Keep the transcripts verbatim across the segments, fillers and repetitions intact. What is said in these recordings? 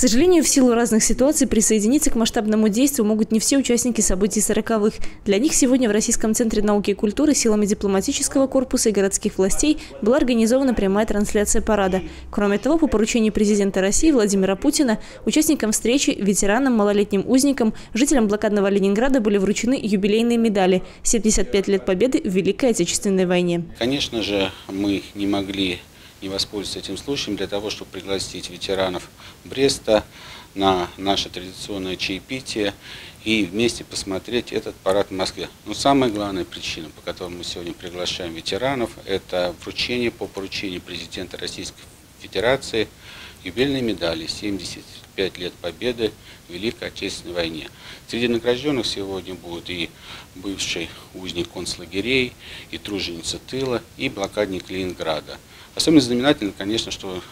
сожалению, в силу разных ситуаций присоединиться к масштабному действию могут не все участники событий сороковых. Для них сегодня в Российском центре науки и культуры силами дипломатического корпуса и городских властей была организована прямая трансляция парада. Кроме того, по поручению президента России Владимира Путина, участникам встречи, ветеранам, малолетним узникам, жителям блокадного Ленинграда были вручены юбилейные медали «семьдесят пять лет победы в Великой Отечественной войне». Конечно же, мы не могли не воспользоваться этим случаем для того, чтобы пригласить ветеранов Бреста на наше традиционное чаепитие и вместе посмотреть этот парад в Москве. Но самая главная причина, по которой мы сегодня приглашаем ветеранов, это вручение по поручению президента Российской Федерации юбилейной медали «семьдесят пять лет победы в Великой Отечественной войне». Среди награжденных сегодня будут и бывший узник концлагерей, и труженица тыла, и блокадник Ленинграда. Особенно знаменательно, конечно, что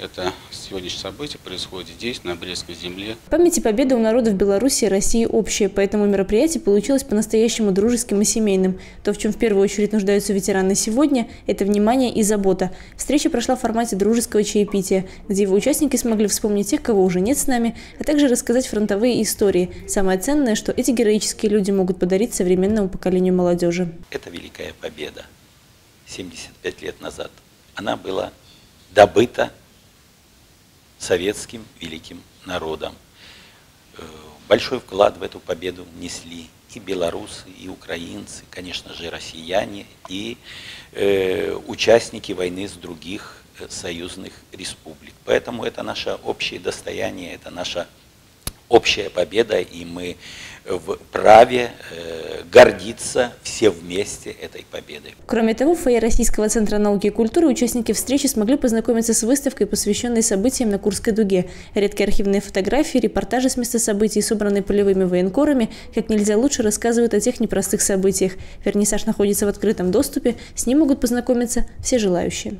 это сегодняшнее событие происходит здесь, на Брестской земле. Память и победа у народов Беларуси и России общая, поэтому мероприятие получилось по-настоящему дружеским и семейным. То, в чем в первую очередь нуждаются ветераны сегодня, это внимание и забота. Встреча прошла в формате дружеского чаепития, где его участники смогли вспомнить тех, кого уже нет с нами, а также рассказать фронтовые истории. Самое ценное, что эти героические люди могут подарить современному поколению молодежи. Это великая победа семьдесят пять лет назад. Она была добыта советским великим народом. Большой вклад в эту победу внесли и белорусы, и украинцы, конечно же, россияне, и э, участники войны с других союзных республик. Поэтому это наше общее достояние, это наша общая победа, и мы вправе э, гордиться все вместе этой победой. Кроме того, в фойе Российского центра науки и культуры участники встречи смогли познакомиться с выставкой, посвященной событиям на Курской дуге. Редкие архивные фотографии, репортажи с места событий, собранные полевыми военкорами, как нельзя лучше рассказывают о тех непростых событиях. Вернисаж находится в открытом доступе, с ним могут познакомиться все желающие.